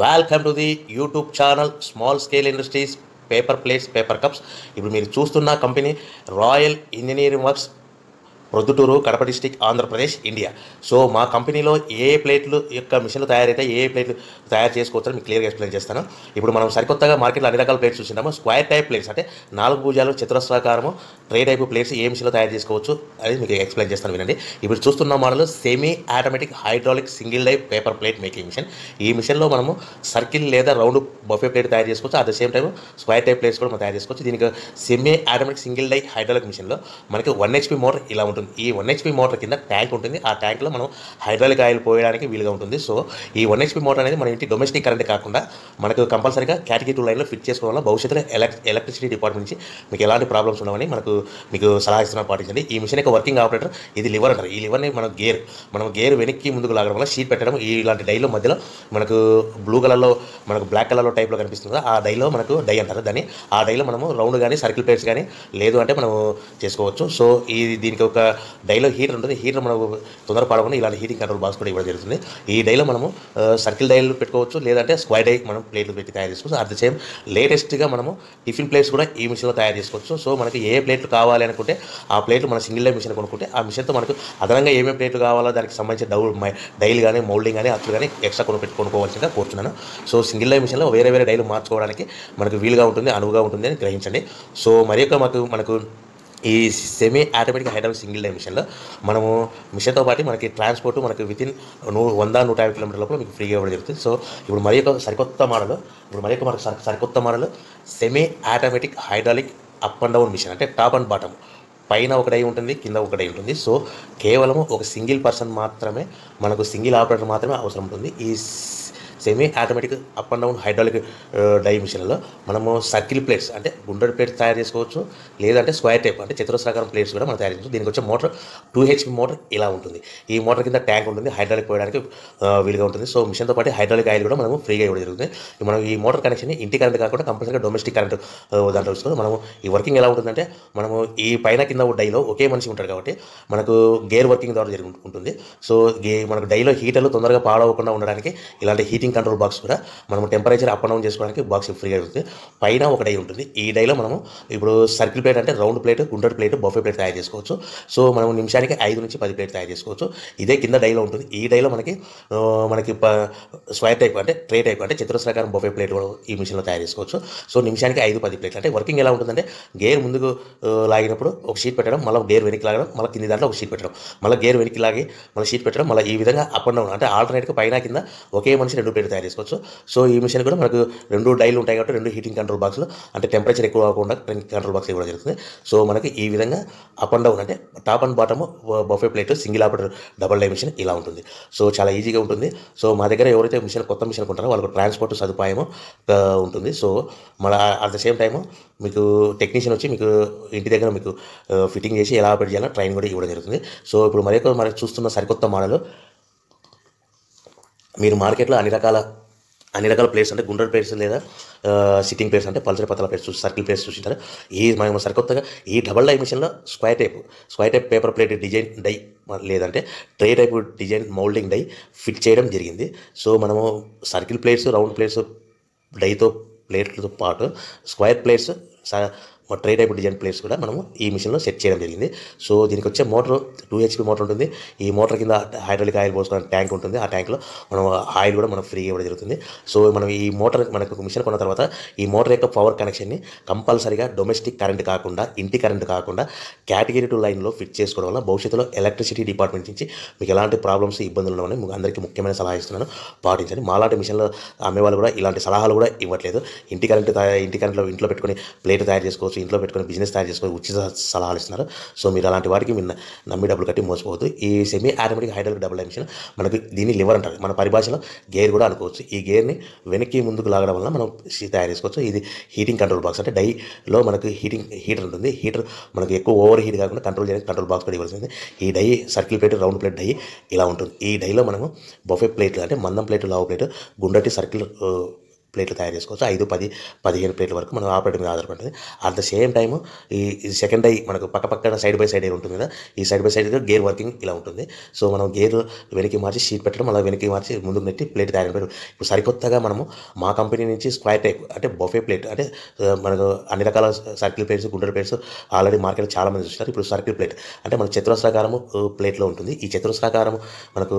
Welcome to the YouTube channel small scale industries paper plates paper cups. ఇప్పుడు మీరు చూస్తున్న company royal engineering works, Proddatur, Kadapa district, Andhra Pradesh, India. So మా కంపెనీలో ఏ ప్లేట్లు యొక్క మిషన్లు తయారైతే ఏ ప్లేట్లు తయారు చేసుకోవచ్చో మీకు క్లియర్గా ఎక్స్ప్లెయిన్ చేస్తాను. ఇప్పుడు మనం సరికొత్తగా మార్కెట్లో అన్ని రకాల ప్లేట్స్ చూసినాము. స్క్వేర్ టైప్ ప్లేట్స్ అంటే 4 భుజాలు, చతురస్రాకారము, ట్రే టైప్ ప్లేట్స్ ఏ మిషన్లో తయారు చేసుకోవచ్చు అనేది మీకు ఎక్స్ప్లెయిన్ చేస్తాను, వినండి. ఇప్పుడు చూస్తున్న model semi automatic hydraulic single type paper plate making machine. ఈ మిషన్లో మనము సర్కిల్ లేదా రౌండ్ బఫే ప్లేట్ తయారు చేసుకోవచ్చు. At the same time square type plates కూడా మనం తయారు చేసుకోవచ్చు. దీనికి semi automatic single type hydraulic మిషన్లో మనకి 1 HP మోటార్ ఇలా ఉంటుంది. ఈ 1 HP మోటార్ కింద ట్యాంక్ ఉంటుంది. ఆ ట్యాంక్లో మనం హైడ్రాలిక్ ఆయిల్ పోయడానికి వీలుగా ఉంటుంది. సో ఈ 1 HP మోటార్ అనేది మన ఇంటి డొమెస్టిక్ కరెంట్ కాకుండా మనకు కంపల్సరీగా కేటగిరీ 2 లైన్లో ఫిట్ చేసుకోవడం వల్ల భవిష్యత్తులో ఎలక్ట్రిసిటీ డిపార్ట్మెంట్ నుంచి మీకు ఎలాంటి ప్రాబ్లమ్స్ ఉండవని మీకు సలహా ఇస్తున్నా, పాటించండి. ఈ మిషన్ యొక్క వర్కింగ్ ఆపరేటర్ ఇది లివర్ అంటారు. ఈ లివర్ని మనం గేర్ వెనక్కి ముందుకు లాగడం వల్ల షీట్ పెట్టడం, ఇలాంటి డైలో మధ్యలో మనకు బ్లూ కలర్లో మనకు బ్లాక్ కలర్లో టైప్లో కనిపిస్తుంది. ఆ డైలో మనకు డై అంటారు దాన్ని. ఆ డైలో మనము రౌండ్ కానీ సర్కిల్ ప్లేట్స్ కానీ లేదు అంటే మనము చేసుకోవచ్చు. సో దీనికి ఒక డైలో హీటర్ ఉంటుంది. హీటర్ మనం తొందర పడకుండా ఇలాంటి హీటింగ్ కంట్రోల్ బాక్స్ కూడా ఇవ్వడం జరుగుతుంది. ఈ డైలో మనము సర్కిల్ డైలు పెట్టుకోవచ్చు, లేదంటే స్క్వేర్ డై మనం ప్లేట్లు పెట్టి తయారు చేసుకోవచ్చు. అట్ ద సేమ్ లేటెస్ట్గా మనము టిఫిన్ ప్లేట్స్ కూడా ఈ మిషన్లో తయారు చేసుకోవచ్చు. సో మనకి ఏ ప్లేట్లు కావాలి అనుకుంటే ఆ ప్లేట్లు మన సింగిల్ డై మిషన్ కొనుక్కుంటే ఆ మిషన్తో మనకు అదనంగా ఏమేమి ప్లేట్లు కావాలో దానికి సంబంధించిన డైలు కానీ మౌల్డింగ్ కానీ అట్లు కానీ ఎక్స్ట్రా కొనుక్కోవాల్సిందిగా కోరుతున్నాను. సో సింగిల్ డై మిషన్లో వేరే వేరే డైలు మార్చుకోవడానికి మనకు వీలుగా ఉంటుంది, అనువుగా ఉంటుంది అని గ్రహించండి. సో మరి యొక్క మనకు ఈ semi automatic hydraulic single die మిషన్లో మనము మిషన్తో పాటు మనకి ట్రాన్స్పోర్ట్ మనకి వితిన్ 100-150 కిలోమీటర్ లోపల మీకు ఫ్రీగా ఇవ్వడం జరుగుతుంది. సో ఇప్పుడు మరి యొక్క సరికొత్త model semi automatic hydraulic up and down machine. అంటే టాప్ అండ్ బాటమ్, పైన ఒక డై ఉంటుంది, కింద ఒక డై ఉంటుంది. సో కేవలం ఒక సింగిల్ పర్సన్ మాత్రమే, మనకు సింగిల్ ఆపరేటర్ మాత్రమే అవసరం ఉంటుంది. ఈ semi automatic up and down hydraulic die మిషన్లో మనము సర్కిల్ ప్లేట్స్ అంటే గుండ్రటి ప్లేట్స్ తయారు చేసుకోవచ్చు, లేదంటే స్క్వేర్ టైప్ అంటే చతురస్రాకారం ప్లేట్స్ కూడా మనం తయారు చేసుకోవచ్చు. దీనికి వచ్చే మోటార్ 2 HP మోటార్ ఇలా ఉంటుంది. ఈ మోటార్ కింద ట్యాంక్ ఉంటుంది, హైడ్రాలిక్ పోయడానికి వీలుగా ఉంటుంది. సో మిషన్తో పాటు హైడ్రాలిక్ ఆయిల్ కూడా మనము ఫ్రీగా ఇవ్వడం జరుగుతుంది. మనం ఈ మోటార్ కనెక్షన్ ఇంటి కరెంట్ కాకుండా కంపల్సరీగా డొమెస్టిక్ కరెంట్ దాంట్లో వస్తుంది. మనము ఈ వర్కింగ్ ఎలా ఉంటుందంటే మనము ఈ పైన కింద డైలో ఒకే మనిషి ఉంటాడు కాబట్టి మనకు గేర్ వర్కింగ్ ద్వారా జరుగుతుంది. సో మనకు డైలో హీటర్లు తొందరగా పాడవకుండా ఉండడానికి ఇలాంటి హీటింగ్ కంట్రోల్ బాక్స్ కూడా మనం టెంపరేచర్ అప్ అండ్ డౌన్ చేసుకోవడానికి బాక్స్ ఫ్రీగా ఉంటుంది. పైన ఒక డై ఉంటుంది. ఈ డైలో మనము ఇప్పుడు సర్కిల్ ప్లేట్ అంటే రౌండ్ ప్లేట్, గుండ్రటి ప్లేట్, బఫే ప్లేట్ తయారు చేసుకోవచ్చు. సో మనం నిమిషానికి 5 నుంచి 10 ప్లేట్ తయారు చేసుకోవచ్చు. ఇదే కింద డైలో ఉంటుంది. ఈ డైలో మనకి స్క్వేర్ టైప్ అంటే ట్రే టైప్ అంటే చతురస్రాకారం బఫే ప్లేట్ కూడా ఈ మిషన్లో తయారు చేసుకోవచ్చు. సో నిమిషానికి 5-10 ప్లేట్లు. అంటే వర్కింగ్ ఎలా ఉంటుందంటే గేర్ ముందుకు లాగినప్పుడు ఒక షీట్ పెట్టడం, మళ్ళీ గేర్ వెనక్కి లాగడం, మళ్ళీ కింది దాంట్లో ఒక షీట్ పెట్టడం, మళ్ళీ గేర్ వెనక్కి లాగి మళ్ళీ షీట్ పెట్టడం, మళ్ళీ ఈ విధంగా అప్ అండ్ డౌన్ అంటే ఆల్టర్నేట్గా పైన కింద ఒకే మనిషి 2 ప్లేట్ తయారు చేసుకోవచ్చు. సో ఈ మిషన్ కూడా మనకు 2 డైలు ఉంటాయి కాబట్టి 2 హీటింగ్ కంట్రోల్ బాక్స్లు అంటే టెంపరేచర్ ఎక్కువ కాకుండా కంట్రోల్ బాక్స్ ఇవ్వడం జరుగుతుంది. సో మనకి ఈ విధంగా అప్ అండ్ డౌన్ అంటే top and bottom buffet plate single operator double die machine ఇలా ఉంటుంది. సో చాలా ఈజీగా ఉంటుంది. సో మా దగ్గర ఎవరైతే మిషన్ కొత్త మిషన్ కొంటారో వాళ్ళకు ట్రాన్స్పోర్ట్ సదుపాయము ఉంటుంది. సో మన అట్ ద సేమ్ టైము మీకు టెక్నీషియన్ వచ్చి మీకు ఇంటి దగ్గర మీకు ఫిట్టింగ్ చేసి ఎలా ఆపరేట్ చేయాలో ట్రైన్ కూడా ఇవ్వడం జరుగుతుంది. సో ఇప్పుడు మనకి చూస్తున్న సరికొత్త మోడల్ మీరు మార్కెట్లో అన్ని రకాల ప్లేట్స్ అంటే గుండ్రటి ప్లేట్స్ లేదా సిట్టింగ్ ప్లేట్స్ అంటే పల్సర్ పతల ప్లేట్స్ చూసి సర్కిల్ ప్లేట్స్ చూసింటారు. ఈ మనం సరికొత్తగా ఈ డబల్ డై మిషన్లో square type paper plate design die లేదంటే tray type design moulding die fit చేయడం జరిగింది. సో మనము సర్కిల్ ప్లేట్స్, రౌండ్ ప్లేట్స్, డైతో ప్లేట్లతో పాటు square plates, tray type design plates కూడా మనము ఈ మిషన్లో సెట్ చేయడం జరిగింది. సో దీనికి వచ్చే మోటార్ 2 HP మోటార్ ఉంటుంది. ఈ మోటార్ కింద హైడ్రాలిక్ ఆయిల్ పోసుకోవడానికి ట్యాంక్ ఉంటుంది. ఆ ట్యాంక్లో మనం ఆయిల్ కూడా మనం ఫ్రీగా ఇవ్వడం జరుగుతుంది. సో మనం ఈ మోటార్ మనకు మిషన్ కొన్న తర్వాత ఈ మోటార్ యొక్క పవర్ కనెక్షన్ని కంపల్సరీగా డొమెస్టిక్ కరెంట్ కాకుండా, ఇంటి కరెంట్ కాకుండా కేటగిరీ 2 లైన్లో ఫిట్ చేసుకోవడం వల్ల భవిష్యత్తులో ఎలక్ట్రిసిటీ డిపార్ట్మెంట్ నుంచి మీకు ఎలాంటి ప్రాబ్లమ్స్, ఇబ్బందులు ఉన్నామని మీకు అందరికీ ముఖ్యమైన సలహా ఇస్తున్నాను, పాటించండి. మాలాంటి మిషన్లో అమ్మేవాళ్ళు కూడా ఇలాంటి సలహాలు కూడా ఇవ్వట్లేదు. ఇంటి కరెంట్లో పెట్టుకుని ప్లేట్ తయారు చేసుకోవచ్చు, ఇంట్లో పెట్టుకుని బిజినెస్ తయారు చేసుకొని ఉచిత సలహాలు ఇస్తున్నారు. సో మీరు అలాంటి వాటికి మీరు నమ్మి డబ్బులు కట్టి మోసపోవద్దు. ఈ semi automatic hydraulic double die machine మనకు దీన్ని లివర్ అంటారు, మన పరిభాషలో గేర్ కూడా అనుకోవచ్చు. ఈ గేర్ని వెనక్కి ముందుకు లాగడం వల్ల మనం తయారు చేసుకోవచ్చు. ఇది హీటింగ్ కంట్రోల్ బాక్స్ అంటే డైలో మనకు హీటర్ ఉంటుంది. హీటర్ మనకు ఎక్కువ ఓవర్ హీట్ కాకుండా కంట్రోల్ చేయడానికి కంట్రోల్ బాక్స్ కూడా ఇవ్వాల్సింది. ఈ die circle plate, round plate die ఇలా ఉంటుంది. ఈ డైలో మనము బఫే ప్లేట్లు అంటే మందం ప్లేట్, లావు ప్లేట్, గుండ్రటి సర్కిల్ ప్లేట్లు తయారు చేసుకోవచ్చు. 5, 10, 15 ప్లేట్ల వరకు మనం ఆపరేటర్ మీద ఆధారపడుతుంది. అట్ ద సేమ్ టైం ఈ సెకండ్ ఐ మనకు పక్కపక్కన సైడ్ బై సైడ్ ఉంటుంది కదా, ఈ side by side gear working ఇలా ఉంటుంది. సో మనం గేర్ వెనక్కి మార్చి షీట్ పెట్టడం, అలా వెనక్కి మార్చి ముందుకు నెట్టి ప్లేట్ తయారు పెట్టడం. ఇప్పుడు సరికొత్తగా మనము మా కంపెనీ నుంచి స్క్వేర్ టైప్ అంటే బొఫే ప్లేట్ అంటే మనకు అన్ని రకాల సర్కిల్ ప్లేట్స్, గుండ్రటి ప్లేట్స్ ఆల్రెడీ మార్కెట్లో చాలామంది చూస్తారు. ఇప్పుడు సర్కిల్ ప్లేట్ అంటే మన చతురస్రాకారము ప్లేట్లో ఉంటుంది. ఈ చతురస్రాకారము మనకు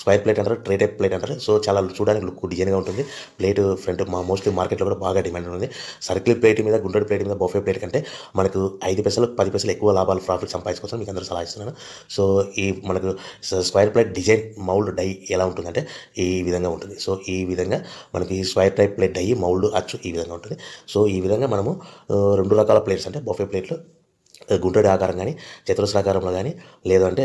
స్క్వేర్ ప్లేట్ అంటారు, ట్రే టైప్ ప్లేట్ అంటారు. సో చాలా చూడడానికి లుక్ డిజైన్గా ఉంటుంది ప్లేట్. ఫ్రంట్ మా మోస్ట్లీ మార్కెట్లో కూడా బాగా డిమాండ్ ఉంది. సర్కిల్ ప్లేట్ మీద, గుండ్రటి ప్లేట్ మీద, బొఫే ప్లేట్ కంటే మనకు 5 పైసలు 10 పైసలు ఎక్కువ లాభాలు ప్రాఫిట్ సంపాదించుకోవచ్చు. మీకు అందరూ సలహా ఇస్తున్నాను. సో ఈ మనకు square plate design mould die ఎలా ఉంటుందంటే ఈ విధంగా ఉంటుంది. సో ఈ విధంగా మనకి ఈ square type plate die mould అచ్చు ఈ విధంగా ఉంటుంది. సో ఈ విధంగా మనము 2 రకాల ప్లేట్స్ అంటే బొఫే ప్లేట్లు గుండ్రటి ఆకారం కానీ చతురస్రాకారంలో కానీ లేదంటే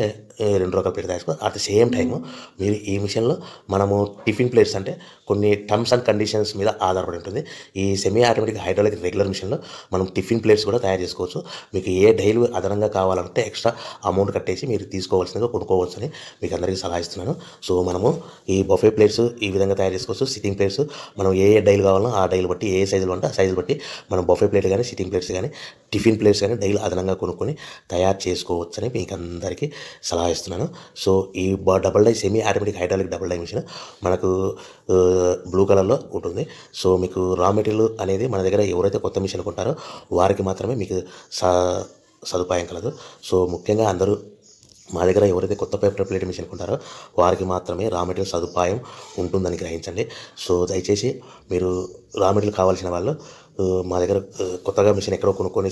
2 రకాల ప్లేట్ తయారు చేసుకోవచ్చు. అట్ ద సేమ్ టైము మీరు ఈ మిషన్లో మనము టిఫిన్ ప్లేట్స్ అంటే కొన్ని టర్మ్స్ అండ్ కండిషన్స్ మీద ఆధారపడి ఉంటుంది. ఈ సెమీ ఆటోమేటిక్ హైడ్రాలిక్ రెగ్యులర్ మిషన్లో మనం టిఫిన్ ప్లేట్స్ కూడా తయారు చేసుకోవచ్చు. మీకు ఏ డైలు అదనంగా కావాలంటే ఎక్స్ట్రా అమౌంట్ కట్టేసి మీరు తీసుకోవాల్సిందిగా కొనుక్కోవచ్చని మీకు అందరికీ సలహా ఇస్తున్నాను. సో మనము ఈ బొఫే ప్లేట్స్ ఈ విధంగా తయారు చేసుకోవచ్చు. సిట్టింగ్ ప్లేట్స్ మనం ఏ డైలు కావాలో ఆ డైలు బట్టి, ఏ సైజులు అంటే ఆ సైజులు బట్టి మనం బొఫే ప్లేట్ కానీ, సిట్టింగ్ ప్లేట్స్ కానీ, టిఫిన్ ప్లేట్స్ కానీ డైలు అదనంగా కొనుక్కొని తయారు చేసుకోవచ్చని మీకు అందరికీ సలహా ఇస్తున్నాను. సో ఈ double die semi automatic hydraulic double die machine మనకు బ్లూ కలర్లో ఉంటుంది. సో మీకు రా మెటీరియల్ అనేది మన దగ్గర ఎవరైతే కొత్త మిషన్ కొంటారో వారికి మాత్రమే మీకు సదుపాయం కలదు. సో ముఖ్యంగా అందరూ మా దగ్గర ఎవరైతే కొత్త పేపర్ ప్లేట్ మిషన్ కొంటారో వారికి మాత్రమే రా మెటీరియల్ సదుపాయం ఉంటుందని గ్రహించండి. సో దయచేసి మీరు రా మెటీరియల్ కావాల్సిన వాళ్ళు మా దగ్గర కొత్తగా మిషన్ ఎక్కడో కొనుక్కొని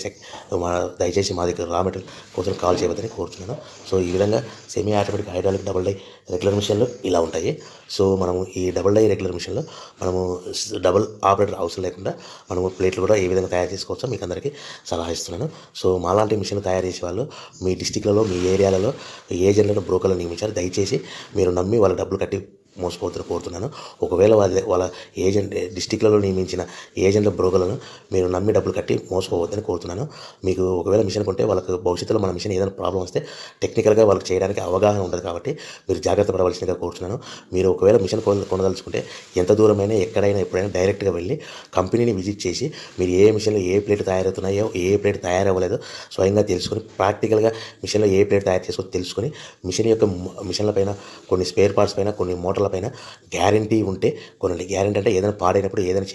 దయచేసి మా దగ్గర రా మెటీరియల్ కోసం కాల్ చేయవద్దని కోరుతున్నాను. సో ఈ విధంగా semi automatic hydraulic double die regular మిషన్లు ఇలా ఉంటాయి. సో మనము ఈ డబుల్ డై రెగ్యులర్ మిషన్లో మనము డబుల్ ఆపరేటర్ అవసరం లేకుండా మనము ప్లేట్లు కూడా ఏ విధంగా తయారు చేసుకోవచ్చో మీకు అందరికీ సలహా ఇస్తున్నాను. సో మాలాంటి మిషన్ తయారు చేసే వాళ్ళు మీ డిస్టిక్లలో, మీ ఏరియాలలో ఏజెంట్లను, బ్రోకర్లను నియమించారు. దయచేసి మీరు నమ్మి వాళ్ళ డబ్బులు కట్టి మోసపోతున్న కోరుతున్నాను. ఒకవేళ వాళ్ళ ఏజెంట్ డిస్టిక్లలో నియమించిన ఏజెంట్ల, బ్రోకర్లను మీరు నమ్మి డబ్బులు కట్టి మోసపోవద్దని కోరుతున్నాను. మీకు ఒకవేళ మిషన్ కొంటే వాళ్ళకు భవిష్యత్తులో మన మిషన్ ఏదైనా ప్రాబ్లం వస్తే టెక్నికల్గా వాళ్ళకి చేయడానికి అవగాహన ఉండదు. కాబట్టి మీరు జాగ్రత్త పడవలసిందిగా కోరుతున్నాను. మీరు ఒకవేళ మిషన్ కొనదలుచుకుంటే ఎంత దూరమైనా, ఎక్కడైనా, ఎప్పుడైనా డైరెక్ట్గా వెళ్ళి కంపెనీని విజిట్ చేసి మీరు ఏ మిషన్లో ఏ ప్లేట్ తయారవుతున్నాయో, ఏ ప్లేట్ తయారవ్వలేదో స్వయంగా తెలుసుకొని, ప్రాక్టికల్గా మిషన్లో ఏ ప్లేట్ తయారు చేసుకొని తెలుసుకొని, మిషన్ల పైన కొన్ని స్పేర్ పార్ట్స్ పైన, కొన్ని మోటార్ల పైన గ్యారంటీ ఉంటే కొనండి. గ్యారంటీ అంటే ఏదైనా పాడైనప్పుడు, ఏదైనా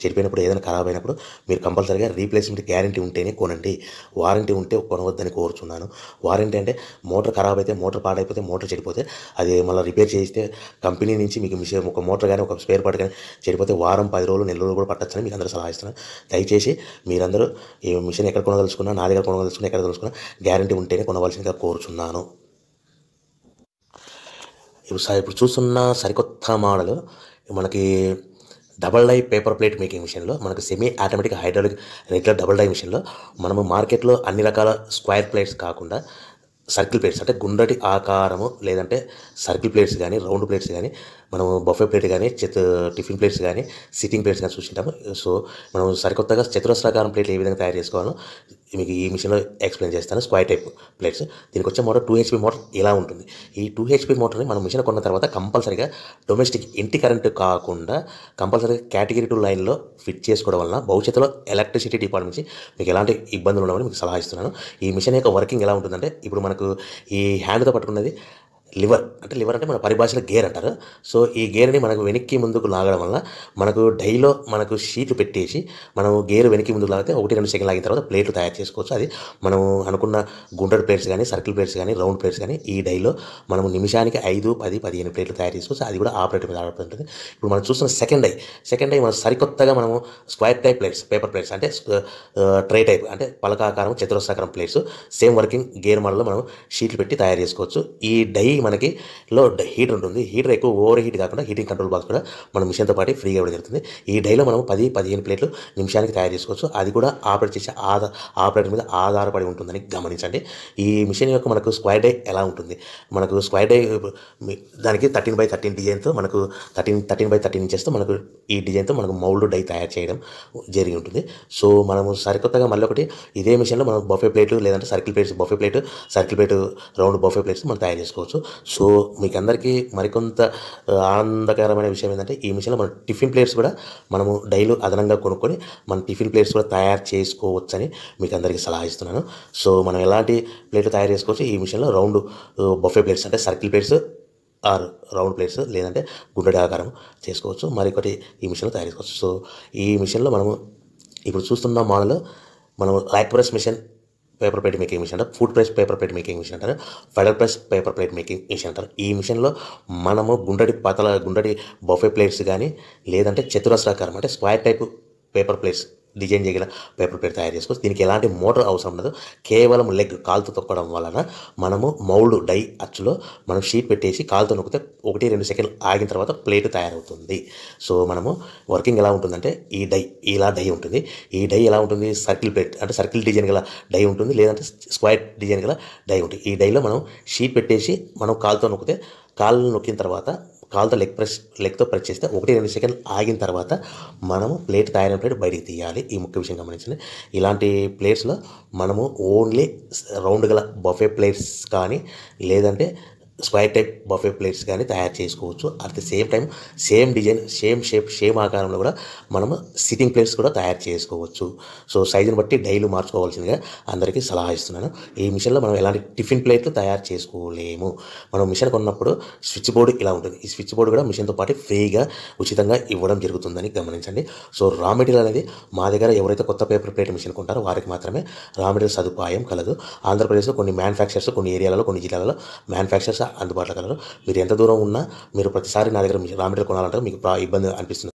చెడిపోయినప్పుడు, ఏదైనా ఖరాబ్ అయినప్పుడు మీరు కంపల్సరీగా రీప్లేస్మెంట్ గ్యారంటీ ఉంటేనే కొనండి. వారంటీ ఉంటే కొనవద్దని కోరుచున్నాను. వారంటీ అంటే మోటార్ ఖరాబ్ అయితే, మోటార్ పాడైపోతే, మోటార్ చెడిపోతే అది మళ్ళీ రిపేర్ చేస్తే కంపెనీ నుంచి మీకు మిషన్ ఒక మోటార్ కానీ, ఒక స్పేర్ పార్ట్ కానీ చెడిపోతే వారం, 10 రోజులు, నెల రోజులు కూడా పట్టొచ్చని మీకు అందరూ సలహా ఇస్తున్నాను. దయచేసి మీరందరూ ఈ మిషన్ ఎక్కడ కొనదలుచుకున్నా, నా దగ్గర కొనదలుచుకున్నా, ఎక్కడ తెలుసుకున్నా గ్యారంటీ ఉంటేనే కొనవలసిందిగా కోరుచున్నాను. ఇప్పుడు చూస్తున్న సరికొత్త మోడల్ మనకి double die paper plate making మిషన్లో మనకు semi automatic hydraulic regular double die మిషన్లో మనము మార్కెట్లో అన్ని రకాల స్క్వేర్ ప్లేట్స్ కాకుండా సర్కిల్ ప్లేట్స్ అంటే గుండ్రటి ఆకారము లేదంటే సర్కిల్ ప్లేట్స్ కానీ, రౌండ్ ప్లేట్స్ కానీ, మనము బఫే ప్లేట్ కానీ, టిఫిన్ ప్లేట్స్ కానీ, సిట్టింగ్ ప్లేట్స్ కానీ చూసుకుంటాము. సో మనం సరికొత్తగా చతురస్రాకారం ప్లేట్లు ఏ విధంగా తయారు చేసుకోవాలో మీకు ఈ మిషన్లో ఎక్స్ప్లెయిన్ చేస్తాను. స్క్వేర్ టైప్ ప్లేట్స్ దీనికి వచ్చే మోటార్ 2 HP మోటార్ ఇలా ఉంటుంది. ఈ 2 HP మోటార్ని మనం మిషన్ కొన్న తర్వాత కంపల్సరీగా డొమెస్టిక్ ఇంటి కరెంటు కాకుండా కంపల్సరీగా కేటగిరీ 2 లైన్లో ఫిట్ చేసుకోవడం వలన భవిష్యత్తులో ఎలక్ట్రిసిటీ డిపార్ట్మెంట్ నుంచి మీకు ఎలాంటి ఇబ్బందులు ఉండవని మీకు సలహా ఇస్తున్నాను. ఈ మిషన్ యొక్క వర్కింగ్ ఎలా ఉంటుందంటే ఇప్పుడు మనకు ఈ హ్యాండ్తో పట్టుకున్నది లివర్ అంటే మన పరిభాషలో గేర్ అంటారు. సో ఈ గేర్ని మనకు వెనక్కి ముందుకు లాగడం వల్ల మనకు డైలో మనకు షీట్లు పెట్టేసి మనం గేర్ వెనక్కి ముందుకు లాగితే 1-2 సెకండ్ లాగిన తర్వాత ప్లేట్లు తయారు చేసుకోవచ్చు. అది మనం అనుకున్న గుండ్రటి ప్లేట్స్ కానీ, సర్కిల్ ప్లేట్స్ కానీ, రౌండ్ ప్లేట్స్ కానీ ఈ డైలో మనం నిమిషానికి 5, 10, 15 ప్లేట్లు తయారు చేసుకోవచ్చు. అది కూడా ఆపరేటర్ మీద ఆధారపడుతుంది. ఇప్పుడు మనం చూస్తున్న సెకండ్ ఐ మనం సరికొత్తగా మనము square type plates, paper plates అంటే ట్రే టైప్ అంటే పలకాకారం, చతురస్రాకారం ప్లేట్స్ సేమ్ వర్కింగ్ గేర్ మోడల్లో మనం షీట్లు పెట్టి తయారు చేసుకోవచ్చు. ఈ డై మనకి లో హీటర్ ఉంటుంది. హీటర్ ఎక్కువ ఓవర్ హీట్ కాకుండా హీటింగ్ కంట్రోల్ బాక్స్ కూడా మనం మిషన్తో పాటు ఫ్రీగా ఇవ్వడం జరుగుతుంది. ఈ డైలో మనం 10-15 ప్లేట్లు నిమిషానికి తయారు చేసుకోవచ్చు. అది కూడా ఆపరేట్ చేసే ఆపరేటర్ మీద ఆధారపడి ఉంటుందని గమనించండి. ఈ మిషన్ యొక్క మనకు స్క్వేర్ డై ఎలా ఉంటుంది, మనకు స్క్వేర్ డై దానికి 13x13 డిజైన్తో మనకు 13x13 ఇంచెస్తో మనకు ఈ డిజైన్తో మనకు మౌల్డ్ డై తయారు చేయడం జరిగి ఉంటుంది. సో మనము సరికొత్తగా మళ్ళీ ఒకటి ఇదే మిషన్లో మనం బఫే ప్లేట్లు లేదంటే circle plates, buffet plate, circle plate, round buffet plates మనం తయారు చేసుకోవచ్చు. सो मीकु अंदरिकी मरिकोंत आनंदकरमैन विषयं एंटंटे ई मिषन्लो मन टिफिन प्लेट्स कूडा मनमु डैली अदनंगा कोनुक्कोनि मन टिफिन प्लेट्स कूडा तयारु चेसुकोवच्चनि मीकु अंदरिकी सलहा इस्तुन्नानु। सो मन एलांटि प्लेट तयारु चेसुकोवच्चु ई मिषन्लो रौंड बफे प्लेट्स अंटे circle plates or round plates लेदंटे गुंडडे आकारं चेसुकोवच्चु मरिकोकटि ई मिषन्लो तयारु चेसुकोवच्चु। सो ई मिषन्लो मनमु इप्पुडु चूस्तुन्न मॉडल मनमु लैक press machine paper plate making machine अंटारू, food press paper plate making machine अंटारू, fader press paper plate making machine अंटारू। ई मिशन लो मनमु गुंडडी पातल गुंडडी बफे प्लेट्स गानी लेदंटे चतुरस्राकारं अंटे square type paper plates design चेयगल पेपर प्लेट तयारु चेसुकोవచ్చు। దీనికి ఎలాంటి మోటార్ అవసరం ఉండదు, కేవలం లెగ్ కాల్తో తొక్కడం వలన మనము మౌల్డ్ డై అచ్చులో మనం షీట్ పెట్టేసి కాల్తో నొక్కితే 1-2 సెకండ్లు ఆగిన తర్వాత ప్లేట్ తయారవుతుంది। సో మనము వర్కింగ్ ఎలా ఉంటుందంటే ఈ డై ఇలా డై ఉంటుంది, ఈ డై ఎలా ఉంటుంది సర్కిల్ ప్లేట్ అంటే సర్కిల్ డిజైన్ గల డై ఉంటుంది, లేదంటే స్క్వేర్ డిజైన్ గల డై ఉంటుంది। ఈ డైలో మనం షీట్ పెట్టేసి మనం కాల్తో నొక్కితే కాలు నొక్కిన తర్వాత కాల్తో లెగ్ ప్రెస్ ప్రెస్ చేస్తే 1-2 సెకండ్లు ఆగిన తర్వాత మనము ప్లేట్ తయారైన ప్లేట్ బయటికి తీయాలి। ఈ ముఖ్య విషయం గమనించండి, ఇలాంటి ప్లేట్స్లో మనము ఓన్లీ రౌండ్ గల బఫే ప్లేట్స్ కానీ లేదంటే స్క్వేర్ టైప్ బఫే ప్లేట్స్ కానీ తయారు చేసుకోవచ్చు। At the same time same design same shape same ఆకారంలో కూడా మనము సిట్టింగ్ ప్లేట్స్ కూడా తయారు చేసుకోవచ్చు। సో సైజుని బట్టి డైలు మార్చుకోవాల్సిందిగా అందరికీ సలహా ఇస్తున్నాను। ఈ మిషన్లో మనం ఎలాంటి టిఫిన్ ప్లేట్లు తయారు చేసుకోలేము। మనం మిషన్ కొన్నప్పుడు స్విచ్ బోర్డు ఇలా ఉంటుంది, ఈ స్విచ్ బోర్డు కూడా మిషన్తో పాటు ఫ్రీగా ఉచితంగా ఇవ్వడం జరుగుతుందని గమనించండి। సో రా మెటీరియల్ అనేది మా దగ్గర ఎవరైతే కొత్త పేపర్ ప్లేట్ మిషన్ కొంటారో వారికి మాత్రమే రా మెటీరియల్ సదుపాయం కలదు। ఆంధ్రప్రదేశ్లో కొన్ని మ్యానుఫ్యాక్చర్స్ కొన్ని ఏరియాలలో కొన్ని జిల్లాలలో మ్యానుఫ్యాక్చర్స్ అందుబాటులో కలరు। మీరు ఎంత దూరం ఉన్నా మీరు ప్రతిసారి నా దగ్గర రా మెటీరియల్ కొనాలంటే మీకు ఇబ్బంది అనిపిస్తుంది।